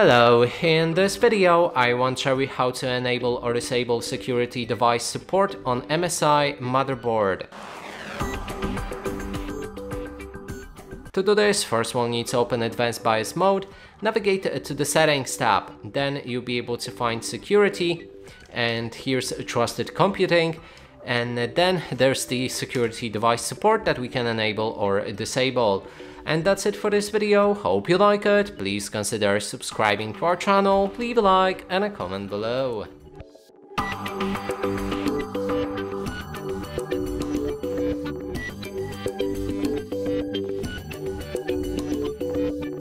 Hello, in this video I want to show you how to enable or disable security device support on MSI motherboard. To do this, first we'll need to open Advanced BIOS mode, navigate to the Settings tab, then you'll be able to find Security, and here's Trusted Computing, and then there's the security device support that we can enable or disable. And that's it for this video. Hope you like it. Please consider subscribing to our channel, leave a like and a comment below.